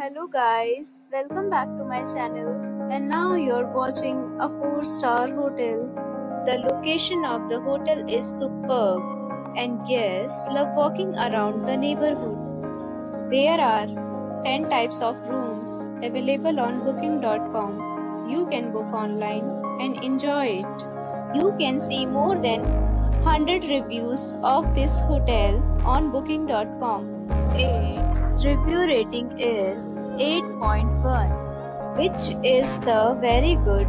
Hello guys, welcome back to my channel, and now you're watching a 4-star hotel. The location of the hotel is superb and guests love walking around the neighborhood. There are 10 types of rooms available on booking.com. You can book online and enjoy it. You can see more than 100 reviews of this hotel on booking.com. Its review rating is 8.1, which is very good.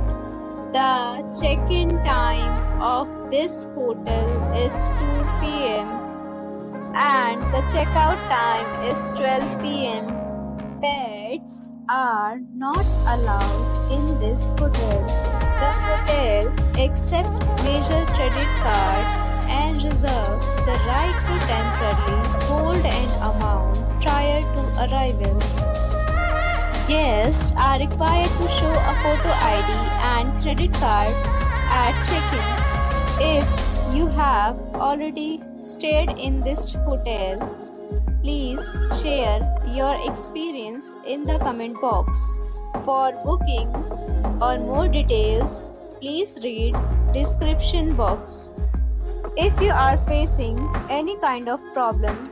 The check-in time of this hotel is 2 PM and the check-out time is 12 PM. Pets are not allowed in this hotel. The hotel accepts major credit cards and reserves the right to temporarily hold an amount prior to arrival. Guests are required to show a photo ID and credit card at check-in. If you have already stayed in this hotel, please share your experience in the comment box. For booking or more details, please read description box. If you are facing any kind of problem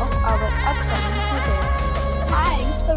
of our upcoming hotel. Thanks for